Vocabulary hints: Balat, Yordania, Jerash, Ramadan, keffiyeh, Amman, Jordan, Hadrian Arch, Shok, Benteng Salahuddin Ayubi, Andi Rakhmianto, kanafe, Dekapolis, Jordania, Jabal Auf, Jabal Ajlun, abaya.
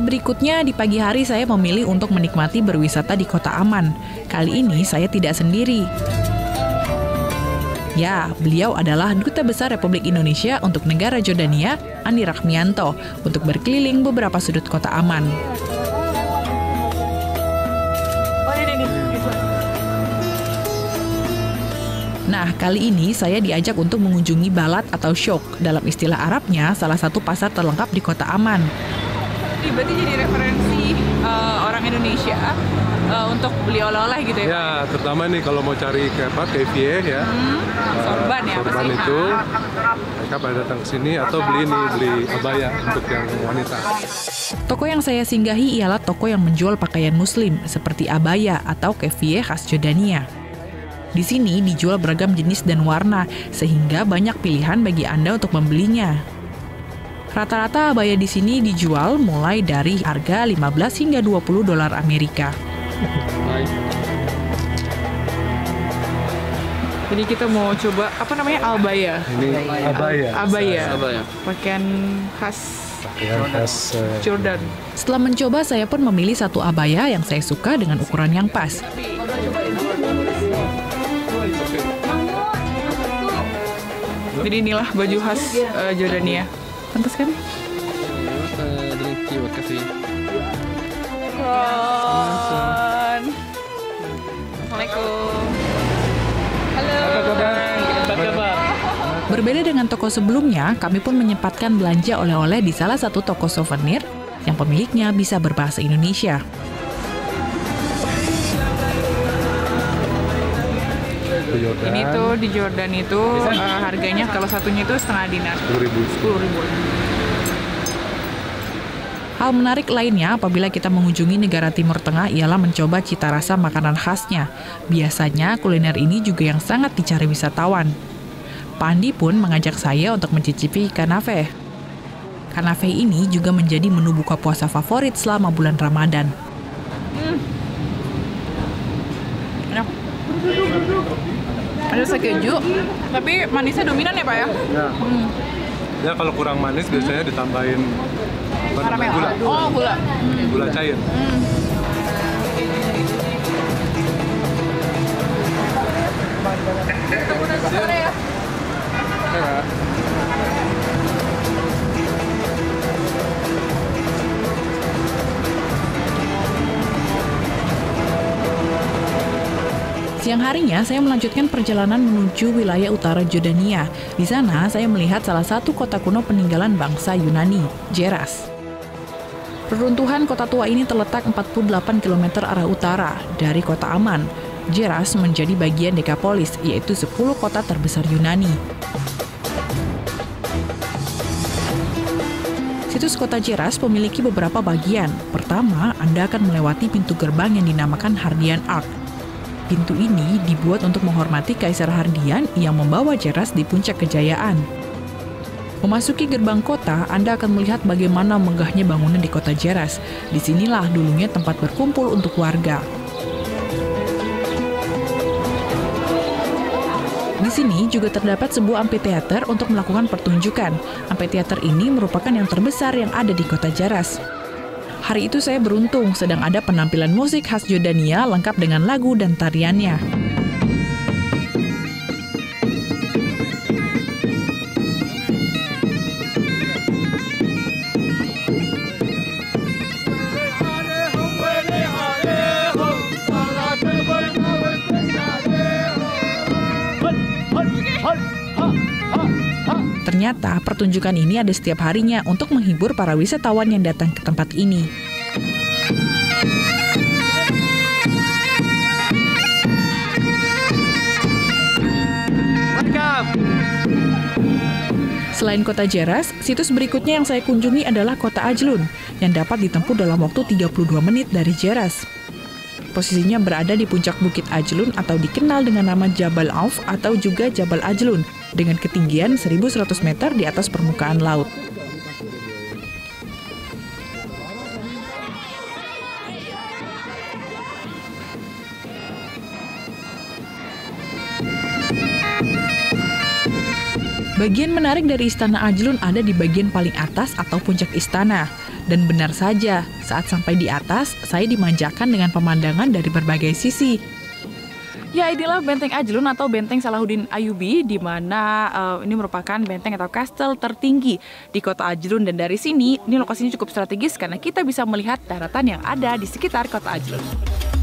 hari berikutnya, di pagi hari saya memilih untuk menikmati berwisata di kota Amman. Kali ini saya tidak sendiri. Ya, beliau adalah Duta Besar Republik Indonesia untuk negara Yordania, Andi Rakhmianto, untuk berkeliling beberapa sudut kota Amman. Nah, kali ini saya diajak untuk mengunjungi Balat atau Shok, dalam istilah Arabnya salah satu pasar terlengkap di kota Amman. Berarti jadi referensi orang Indonesia untuk beli oleh-oleh gitu ya? Ya, terutama nih kalau mau cari keffiyeh ya, sorban ya, sorban itu mereka pada datang ke sini atau beli abaya untuk yang wanita. Toko yang saya singgahi ialah toko yang menjual pakaian muslim seperti abaya atau keffiyeh khas Jordania. Di sini dijual beragam jenis dan warna, sehingga banyak pilihan bagi Anda untuk membelinya. Rata-rata abaya di sini dijual mulai dari harga 15 hingga 20 dolar Amerika. Jadi kita mau coba, apa namanya, abaya? Ini abaya. Abaya. Pakaian khas Jordan. Setelah mencoba, saya pun memilih satu abaya yang saya suka dengan ukuran yang pas. Jadi inilah baju khas Jordania. Pantas kan? Assalamualaikum. Halo. Berbeda dengan toko sebelumnya, kami pun menyempatkan belanja oleh-oleh di salah satu toko souvenir yang pemiliknya bisa berbahasa Indonesia. Ini tuh di Jordan itu harganya kalau satunya itu setengah dinar, 10.000. Hal menarik lainnya apabila kita mengunjungi negara Timur Tengah ialah mencoba cita rasa makanan khasnya. Biasanya kuliner ini juga yang sangat dicari wisatawan. Pandi pun mengajak saya untuk mencicipi kanafe. Kanafe ini juga menjadi menu buka puasa favorit selama bulan Ramadan. Enak. Ada keju, tapi manisnya dominan ya Pak ya? Ya, ya kalau kurang manis biasanya ditambahin gula. Oh, gula. Gula cair. Siang harinya, saya melanjutkan perjalanan menuju wilayah utara Yordania. Di sana, saya melihat salah satu kota kuno peninggalan bangsa Yunani, Jerash. Reruntuhan kota tua ini terletak 48 km arah utara dari kota Amman. Jerash menjadi bagian Dekapolis, yaitu 10 kota terbesar Yunani. Situs kota Jerash memiliki beberapa bagian. Pertama, Anda akan melewati pintu gerbang yang dinamakan Hadrian Arch. Pintu ini dibuat untuk menghormati Kaisar Hadrian yang membawa Jerash di puncak kejayaan. Memasuki gerbang kota, Anda akan melihat bagaimana megahnya bangunan di kota Jerash. Disinilah dulunya tempat berkumpul untuk warga. Di sini juga terdapat sebuah amfiteater untuk melakukan pertunjukan. Amfiteater ini merupakan yang terbesar yang ada di kota Jerash. Hari itu saya beruntung, sedang ada penampilan musik khas Yordania lengkap dengan lagu dan tariannya. Ternyata pertunjukan ini ada setiap harinya untuk menghibur para wisatawan yang datang ke tempat ini. Selain kota Jerash, situs berikutnya yang saya kunjungi adalah kota Ajlun, yang dapat ditempuh dalam waktu 32 menit dari Jerash. Posisinya berada di puncak bukit Ajlun atau dikenal dengan nama Jabal Auf atau juga Jabal Ajlun, dengan ketinggian 1.100 meter di atas permukaan laut. Bagian menarik dari Istana Ajlun ada di bagian paling atas atau puncak istana. Dan benar saja, saat sampai di atas, saya dimanjakan dengan pemandangan dari berbagai sisi. Ya, inilah Benteng Ajlun atau Benteng Salahuddin Ayubi, di mana ini merupakan benteng atau kastel tertinggi di kota Ajlun. Dan dari sini, ini lokasinya cukup strategis karena kita bisa melihat daratan yang ada di sekitar kota Ajlun.